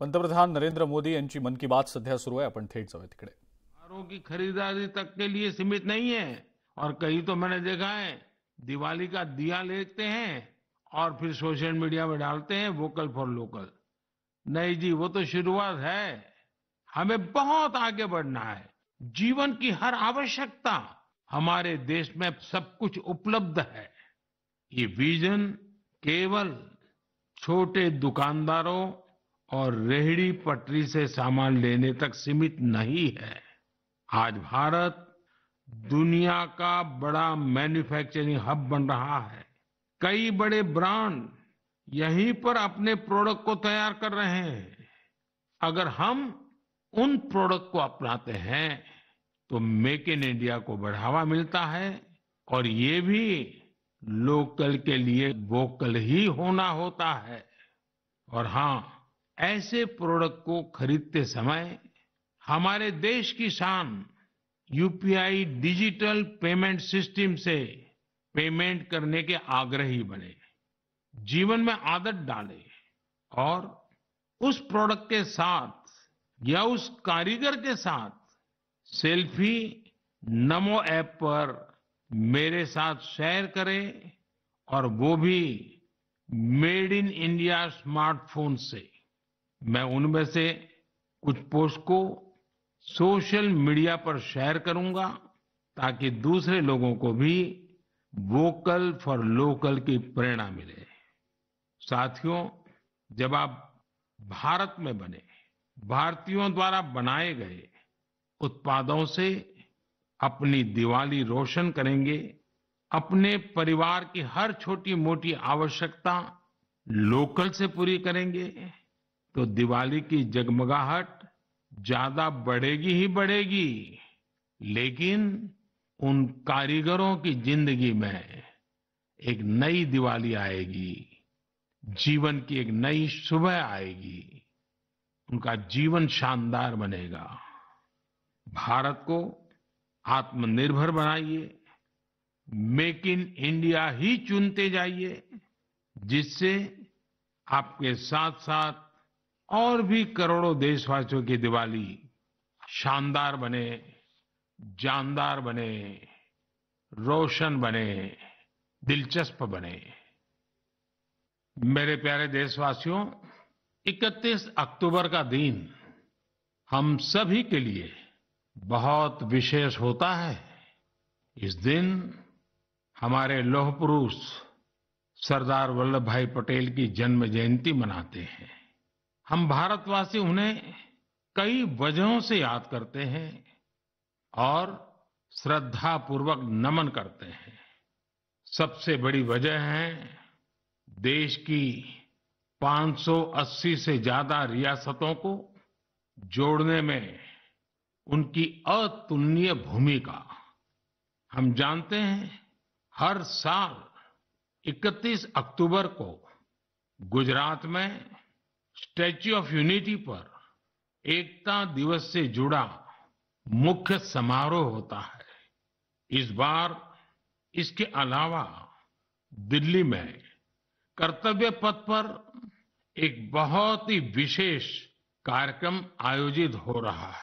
पंतप्रधान नरेंद्र मोदी यांची मन की बात सध्या सुरू आहे, आपण थेट जाऊया तिकडे। कारों की खरीदारी तक के लिए सीमित नहीं है और कहीं तो मैंने देखा है दिवाली का दिया लेते हैं और फिर सोशल मीडिया में डालते हैं वोकल फॉर लोकल। नहीं जी, वो तो शुरुआत है, हमें बहुत आगे बढ़ना है। जीवन की हर आवश्यकता हमारे देश में सब कुछ उपलब्ध है। ये विजन केवल छोटे दुकानदारों और रेहड़ी पटरी से सामान लेने तक सीमित नहीं है। आज भारत दुनिया का बड़ा मैन्युफैक्चरिंग हब बन रहा है। कई बड़े ब्रांड यहीं पर अपने प्रोडक्ट को तैयार कर रहे हैं। अगर हम उन प्रोडक्ट को अपनाते हैं तो मेक इन इंडिया को बढ़ावा मिलता है और ये भी लोकल के लिए वोकल ही होना होता है। और हाँ, ऐसे प्रोडक्ट को खरीदते समय हमारे देश की शान यूपीआई डिजिटल पेमेंट सिस्टम से पेमेंट करने के आग्रही बने, जीवन में आदत डाले और उस प्रोडक्ट के साथ या उस कारीगर के साथ सेल्फी नमो ऐप पर मेरे साथ शेयर करें और वो भी मेड इन इंडिया स्मार्टफोन से। मैं उनमें से कुछ पोस्ट को सोशल मीडिया पर शेयर करूंगा ताकि दूसरे लोगों को भी वोकल फॉर लोकल की प्रेरणा मिले। साथियों, जब आप भारत में बने भारतीयों द्वारा बनाए गए उत्पादों से अपनी दिवाली रोशन करेंगे, अपने परिवार की हर छोटी मोटी आवश्यकता लोकल से पूरी करेंगे तो दिवाली की जगमगाहट ज्यादा बढ़ेगी ही बढ़ेगी, लेकिन उन कारीगरों की जिंदगी में एक नई दिवाली आएगी, जीवन की एक नई सुबह आएगी, उनका जीवन शानदार बनेगा। भारत को आत्मनिर्भर बनाइए, मेक इन इंडिया ही चुनते जाइए, जिससे आपके साथ साथ और भी करोड़ों देशवासियों की दिवाली शानदार बने, जानदार बने, रोशन बने, दिलचस्प बने। मेरे प्यारे देशवासियों, 31 अक्टूबर का दिन हम सभी के लिए बहुत विशेष होता है। इस दिन हमारे लौह पुरुष सरदार वल्लभ भाई पटेल की जन्म जयंती मनाते हैं। हम भारतवासी उन्हें कई वजहों से याद करते हैं और श्रद्धापूर्वक नमन करते हैं। सबसे बड़ी वजह है देश की 580 से ज्यादा रियासतों को जोड़ने में उनकी अतुलनीय भूमिका। हम जानते हैं हर साल 31 अक्टूबर को गुजरात में स्टैच्यू ऑफ यूनिटी पर एकता दिवस से जुड़ा मुख्य समारोह होता है। इस बार इसके अलावा दिल्ली में कर्तव्य पथ पर एक बहुत ही विशेष कार्यक्रम आयोजित हो रहा है।